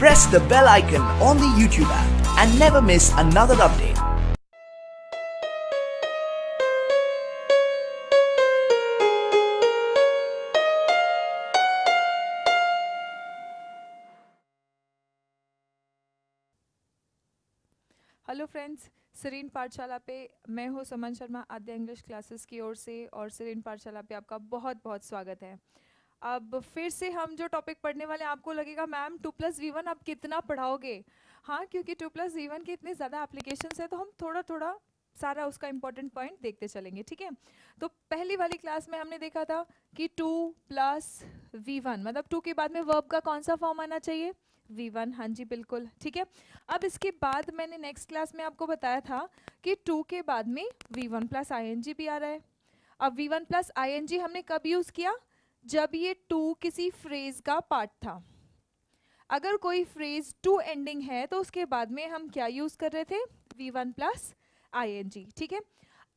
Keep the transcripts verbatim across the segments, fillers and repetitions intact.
press the bell icon on the YouTube app and never miss another update. Hello friends, Sareen Pathshala पे मैं हूँ Suman Sharma Aadya English classes की ओर से और सरीन पाठशाला पे आपका बहुत बहुत स्वागत है। अब फिर से हम जो टॉपिक पढ़ने वाले हैं, आपको लगेगा ma'am to plus V one आप कितना पढ़ाओगे। हाँ, क्योंकि टू प्लस वी वन के इतने ज़्यादा एप्लीकेशंस हैं तो हम थोड़ा थोड़ा सारा उसका इम्पोर्टेंट पॉइंट देखते चलेंगे, ठीक है। तो पहली वाली क्लास में हमने देखा था कि टू प्लस वी वन मतलब टू के बाद में वर्ब का कौन सा फॉर्म आना चाहिए, वी वन। हाँ जी बिल्कुल, ठीक है। अब इसके बाद मैंने नेक्स्ट क्लास में आपको बताया था कि टू के बाद में V one plus I N G भी आ रहा है। अब V one plus I N G हमने कब यूज़ किया, जब ये टू किसी फ्रेज का पार्ट था। अगर कोई फ्रेज टू एंडिंग है तो उसके बाद में हम क्या यूज़ कर रहे थे, V one plus I N G, ठीक है।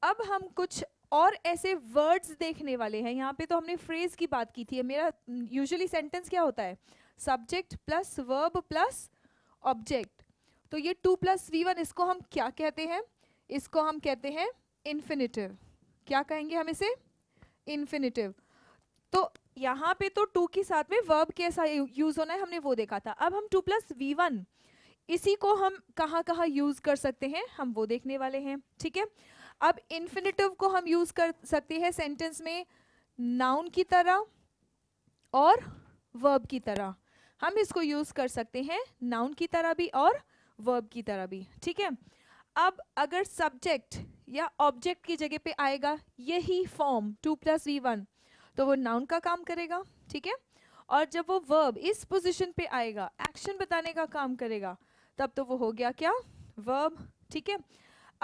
अब हम कुछ और ऐसे वर्ड्स देखने वाले हैं। यहाँ पे तो हमने फ्रेज की बात की थी। मेरा यूजुअली सेंटेंस क्या होता है, subject plus verb plus object. तो ये टू प्लस वी वन, इसको हम क्या कहते हैं, इसको हम कहते हैं इन्फिनिटिव। क्या कहेंगे हम इसे, इन्फिनिटिव। तो यहाँ पे तो टू के साथ में वर्ब कैसा यूज़ होना है हमने वो देखा था। अब हम टू प्लस वी वन इसी को हम कहाँ कहाँ यूज़ कर सकते हैं हम वो देखने वाले हैं, ठीक है। अब इन्फिनिटिव को हम यूज़ कर सकते हैं सेंटेंस में नाउन की तरह और वर्ब की तरह। हम इसको यूज़ कर सकते हैं नाउन की तरह भी और वर्ब की तरह भी, ठीक है। अब अगर सब्जेक्ट या ऑब्जेक्ट की जगह पे आएगा यही form to plus V one तो वो नाउन का काम करेगा, ठीक है। और जब वो वर्ब इस पोजीशन पे आएगा एक्शन बताने का काम करेगा, तब तो वो हो गया क्या, वर्ब, ठीक है।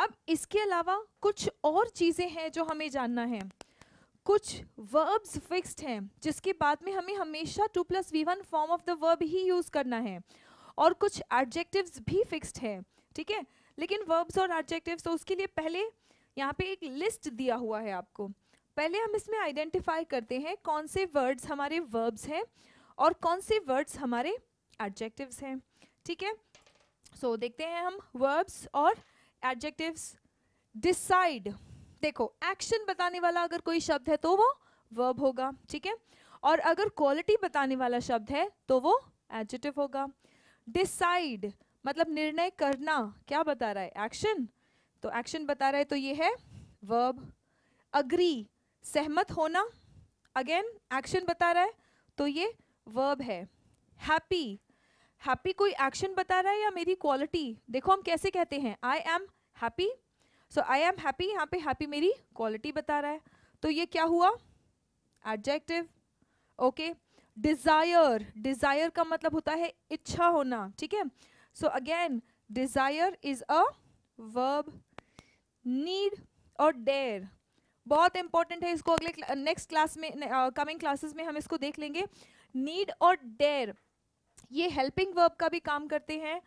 अब इसके अलावा कुछ और चीज़ें हैं जो हमें जानना है। कुछ वर्ब्स फिक्स्ड हैं जिसके बाद में हमें हमेशा to plus V one form of the verb ही यूज़ करना है, और कुछ एडजेक्टिव्स भी फिक्स्ड हैं, ठीक है। लेकिन वर्ब्स और एडजेक्टिव्स तो उसके लिए पहले यहाँ पे एक लिस्ट दिया हुआ है आपको। पहले हम इसमें आइडेंटिफाई करते हैं कौन से वर्ड्स हमारे वर्ब्स हैं और कौन से वर्ड्स हमारे एडजेक्टिव्स हैं, ठीक है। सो देखते हैं हम वर्ब्स और एडजेक्टिव्स। डिसाइड, देखो एक्शन बताने वाला अगर कोई शब्द है तो वो वर्ब होगा, ठीक है। और अगर क्वालिटी बताने वाला शब्द है तो वो एडजेक्टिव होगा। डिसाइड मतलब निर्णय करना, क्या बता रहा है, एक्शन, तो एक्शन बता रहा है तो ये है वर्ब। अग्री सहमत होना, अगेन एक्शन बता रहा है तो ये वर्ब है। हैप्पी, हैप्पी कोई एक्शन बता रहा है या मेरी क्वालिटी, देखो हम कैसे कहते हैं, I am happy. So I am happy, यहाँ पे हैप्पी मेरी क्वालिटी बता रहा है तो ये क्या हुआ, एडजेक्टिव, ओके। डिज़ायर, डिज़ायर का मतलब होता है इच्छा होना, ठीक है। So again desire is a verb. Need और डेयर बहुत इंपॉर्टेंट है, इसको अगले नेक्स्ट क्लास में, कमिंग क्लासेस में हम इसको देख लेंगे। नीड और डेयर ये हेल्पिंग वर्ब का भी काम करते हैं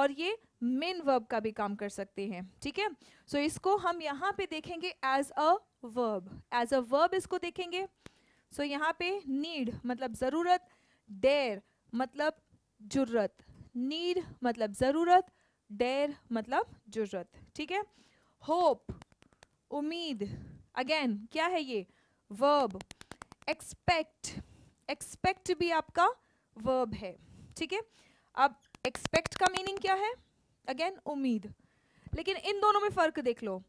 और ये मेन वर्ब का भी काम कर सकते हैं, ठीक है। सो so, इसको हम यहाँ पे देखेंगे as a verb, as a verb इसको देखेंगे। सो so, यहाँ पे नीड मतलब ज़रूरत, डेयर मतलब जुर्रत। नीड मतलब ज़रूरत, डेयर मतलब जुर्रत, ठीक है। होप उम्मीद, अगेन क्या है ये, वर्ब। एक्सपेक्ट, एक्सपेक्ट भी आपका वर्ब है, ठीक है। अब एक्सपेक्ट का मीनिंग क्या है, अगेन उम्मीद, लेकिन इन दोनों में फ़र्क देख लो।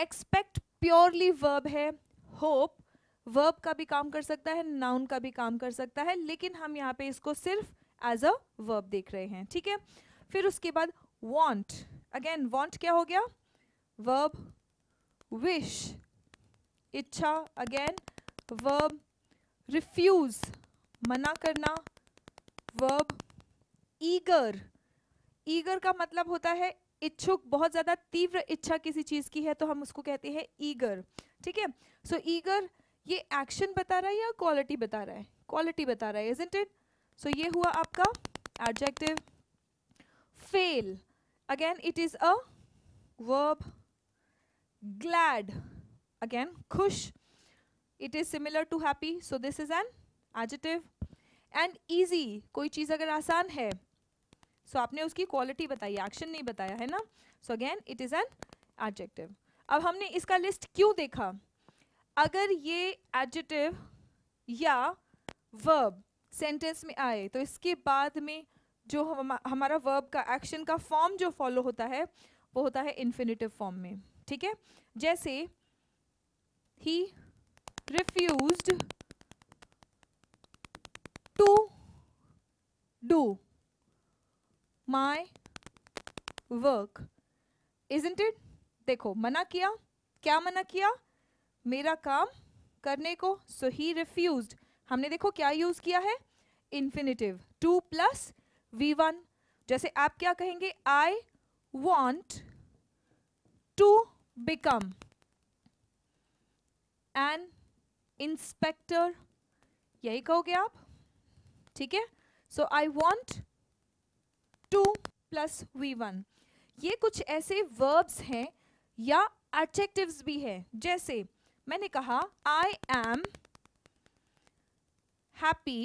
एक्सपेक्ट प्योरली वर्ब है, होप वर्ब का भी काम कर सकता है, नाउन का भी काम कर सकता है, लेकिन हम यहाँ पे इसको सिर्फ एज अ वर्ब देख रहे हैं, ठीक है। फिर उसके बाद वांट, अगेन वांट क्या हो गया, वर्ब। विश इच्छा, अगेन वर्ब। रिफ्यूज़ मना करना, वर्ब। ईगर, ईगर का मतलब होता है इच्छुक, बहुत ज़्यादा तीव्र इच्छा किसी चीज़ की है तो हम उसको कहते हैं ईगर, ठीक है। सो ईगर ये एक्शन बता रहा है या क्वालिटी बता रहा है, क्वालिटी बता रहा है, इज़न्ट इट। सो ये हुआ आपका adjective. Fail, again it is a verb. Glad, again खुश, it is similar to happy, so this is an adjective. And easy, कोई चीज़ अगर आसान है सो आपने उसकी क्वालिटी बताई, एक्शन नहीं बताया है ना. So again it is an adjective. अब हमने इसका लिस्ट क्यों देखा? अगर ये एडजेक्टिव या वर्ब सेंटेंस में आए तो इसके बाद में जो हम, हमारा वर्ब का एक्शन का फॉर्म जो फॉलो होता है वो होता है इन्फिनिटिव फॉर्म में. ठीक है, जैसे ही refused to do my work, isn't it. देखो मना किया, क्या मना किया? मेरा काम करने को. सो ही रिफ्यूज्ड, हमने देखो क्या यूज किया है, infinitive to plus V one. जैसे आप क्या कहेंगे, I want to become an inspector, यही कहोगे आप. ठीक है, so I want to plus V one. ये कुछ ऐसे वर्ब्स हैं या एडजेक्टिव्स भी हैं. जैसे मैंने कहा I am happy,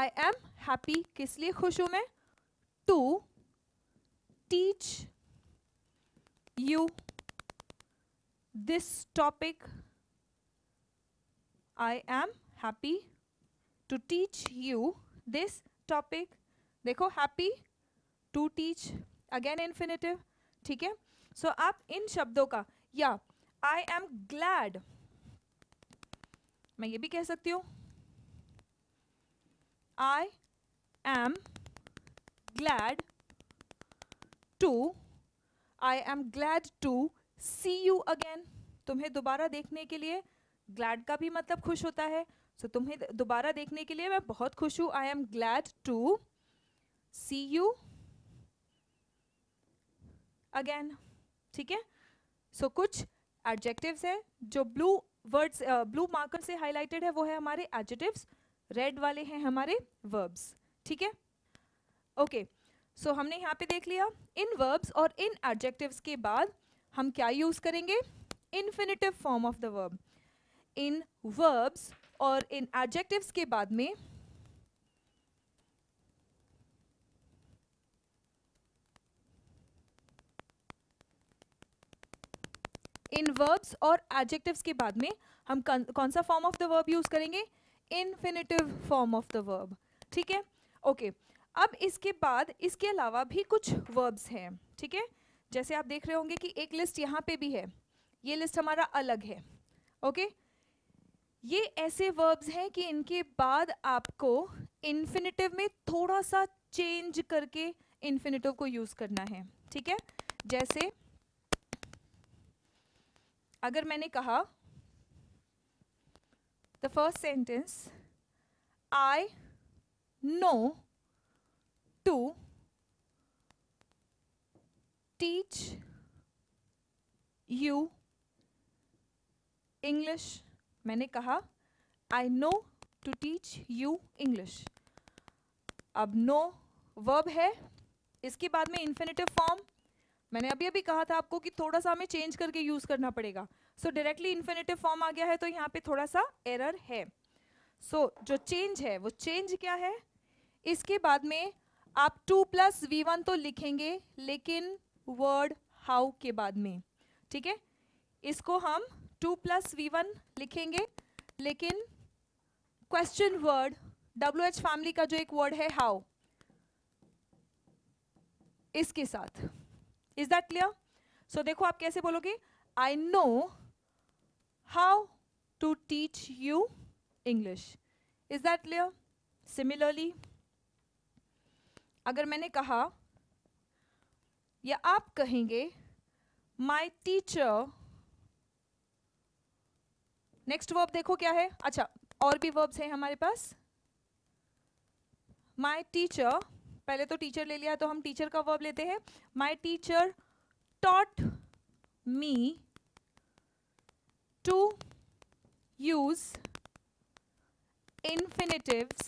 I am happy, किस लिए खुश हूं मैं? To teach you this topic, I am happy to teach you this topic. देखो happy to teach, again infinitive. ठीक है, सो आप इन शब्दों का, या आई एम ग्लैड, मैं ये भी कह सकती हूँ, I am glad to, I am glad to see you again. तुम्हें दोबारा देखने के लिए, glad का भी मतलब खुश होता है. सो so, तुम्हें दोबारा देखने के लिए मैं बहुत खुश हूँ. I am glad to see you again. ठीक है, सो कुछ एडजेक्टिव्स हैं जो ब्लू वर्ड्स ब्लू मार्कर से हाईलाइटेड है, वो है हमारे एडजेक्टिव्स, रेड वाले हैं हमारे वर्ब्स. ठीक है, ओके. सो हमने यहाँ पे देख लिया इन वर्ब्स और इन एडजेक्टिव्स के बाद हम क्या यूज करेंगे, infinitive form of the verb. इन वर्ब्स और इन एडजेक्टिव्स के बाद में इन वर्ब्स और एडजेक्टिव्स के बाद में हम कौन, कौन सा form of the verb use करेंगे? Infinitive form of the verb. ठीक है, ओके. अब इसके बाद इसके अलावा भी कुछ वर्ब्स हैं. ठीक है, जैसे आप देख रहे होंगे कि एक लिस्ट यहाँ पे भी है, ये लिस्ट हमारा अलग है. ओके, ये ऐसे वर्ब्स हैं कि इनके बाद आपको इन्फिनिटिव में थोड़ा सा चेंज करके इन्फिनिटिव को यूज करना है. ठीक है, जैसे अगर मैंने कहा the first sentence, I know to teach you English. मैंने कहा I know to teach you English. अब know verb है, इसके बाद में infinitive form. मैंने अभी अभी कहा था आपको कि थोड़ा सा हमें चेंज करके यूज करना पड़ेगा. सो डायरेक्टली इन्फिनिटिव फॉर्म आ गया है, तो यहाँ पे थोड़ा सा एरर है. सो so, जो चेंज है वो चेंज क्या है? इसके बाद में आप टू प्लस वी वन तो लिखेंगे, लेकिन वर्ड हाउ के बाद में. ठीक है, इसको हम टू प्लस वी वन लिखेंगे, लेकिन question word W H family का जो एक वर्ड है हाउ, इसके साथ. Is that clear? सो देखो आप कैसे बोलोगे, I know how to teach you English. Is that clear? Similarly, अगर मैंने कहा या आप कहेंगे my teacher, next verb देखो क्या है. अच्छा, और भी verbs हैं हमारे पास. my teacher, पहले तो teacher ले लिया तो हम teacher का verb लेते हैं. my teacher taught me to use infinitives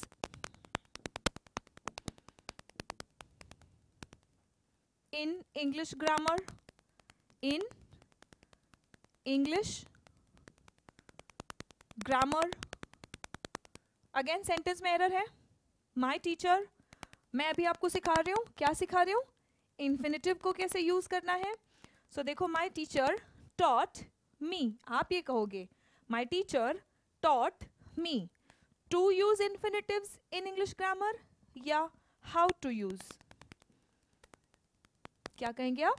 in English grammar, in English grammar. again sentence में error है. माई टीचर, मैं अभी आपको सिखा रही हूँ, क्या सिखा रही हूँ, इन्फिनेटिव को कैसे यूज़ करना है। सो so, देखो माई टीचर टॉट मी, आप ये कहोगे my teacher taught me to use infinitives in English grammar या हाउ टू यूज़, क्या कहेंगे आप,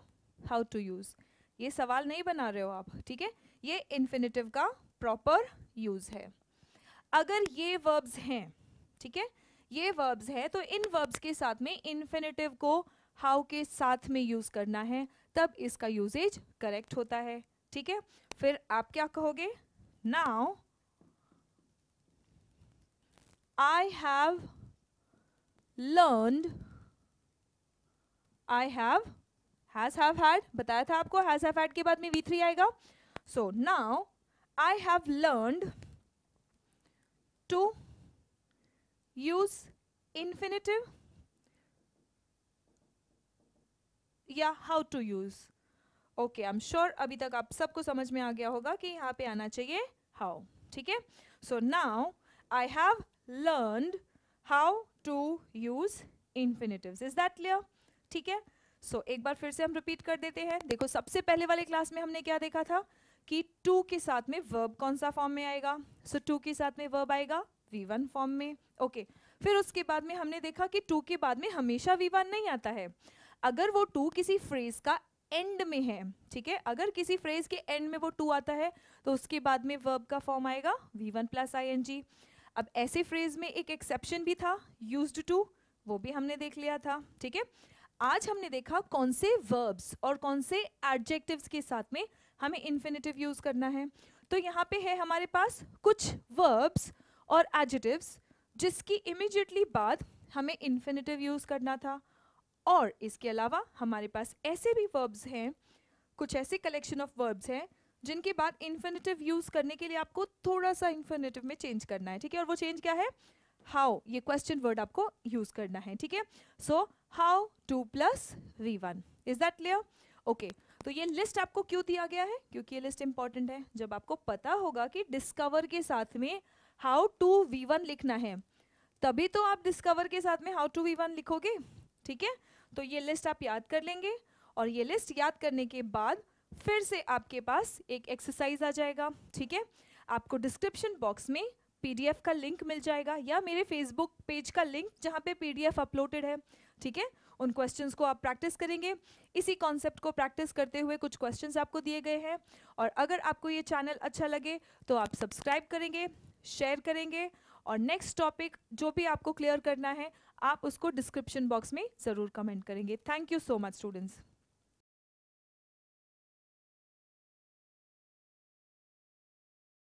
हाउ टू यूज़। ये सवाल नहीं बना रहे हो आप, ठीक है, ये इन्फिनेटिव का प्रॉपर यूज़ है। अगर ये वर्ब्स हैं, ठीक है, ये वर्ब्स हैं, तो इन वर्ब्स के साथ में इन्फिनेटिव को हाउ के साथ में यूज़ करना है, तब इसका यूजेज करेक्ट होता है, ठीक है। फिर आप क्या कहोगे, now I have learned, I have, has have had, बताया था आपको हैज़ हैव हैड के बाद में वी थ्री आएगा। So now I have learned to use infinitive या how to use. Okay, I am sure अभी तक आप सबको समझ में आ गया होगा कि यहाँ पे आना चाहिए हाउ, ठीक है। So now I have learned how to use infinitives, is that clear, ठीक है। सो so, एक बार फिर से हम रिपीट कर देते हैं। देखो सबसे पहले वाले क्लास में हमने क्या देखा था कि टू के साथ में वर्ब कौन सा फॉर्म में आएगा, सो so, टू के साथ में वर्ब आएगा वी वन फॉर्म में, ओके okay. फिर उसके बाद में हमने देखा कि टू के बाद में हमेशा वी वन नहीं आता है, अगर वो टू किसी फ्रेज का एंड में है, ठीक है, अगर किसी फ्रेज के एंड में वो टू आता है तो उसके बाद में वर्ब का फॉर्म आएगा V one plus I N G. अब ऐसे फ्रेज में एक एक्सेप्शन भी था, यूज्ड टू, वो भी हमने देख लिया था, ठीक है। आज हमने देखा कौन से वर्ब्स और कौन से एडजेक्टिव्स के साथ में हमें इन्फिनेटिव यूज़ करना है। तो यहाँ पे है हमारे पास कुछ वर्ब्स और एडजेक्टिव्स जिसकी इमीडिएटली बाद हमें इन्फिनेटिव यूज़ करना था, और इसके अलावा हमारे पास ऐसे भी वर्ब्स हैं, कुछ ऐसे कलेक्शन ऑफ वर्ब्स हैं जिनके बाद इन्फिनेटिव यूज़ करने के लिए आपको थोड़ा सा इन्फिनेटिव में चेंज करना है, ठीक है। और वो चेंज क्या है, हाउ, ये क्वेश्चन वर्ड आपको यूज़ करना है, ठीक है। So how to plus V one, is that clear, okay. तो ये लिस्ट आपको क्यों दिया गया है, क्योंकि ये लिस्ट इंपॉर्टेंट है। जब आपको पता होगा कि डिस्कवर के साथ में हाउ टू वी वन लिखना है, तभी तो आप डिस्कवर के साथ में हाउ टू वी वन लिखोगे, ठीक है। तो ये लिस्ट आप याद कर लेंगे, और ये लिस्ट याद करने के बाद फिर से आपके पास एक एक्सरसाइज आ जाएगा, ठीक है। आपको डिस्क्रिप्शन बॉक्स में पीडीएफ का लिंक मिल जाएगा, या मेरे फेसबुक पेज का लिंक जहाँ पे पीडीएफ अपलोडेड है, ठीक है। उन क्वेश्चंस को आप प्रैक्टिस करेंगे, इसी कॉन्सेप्ट को प्रैक्टिस करते हुए कुछ क्वेश्चंस आपको दिए गए हैं। और अगर आपको ये चैनल अच्छा लगे तो आप सब्सक्राइब करेंगे, शेयर करेंगे, और नेक्स्ट टॉपिक जो भी आपको क्लियर करना है आप उसको डिस्क्रिप्शन बॉक्स में ज़रूर कमेंट करेंगे। Thank you so much students.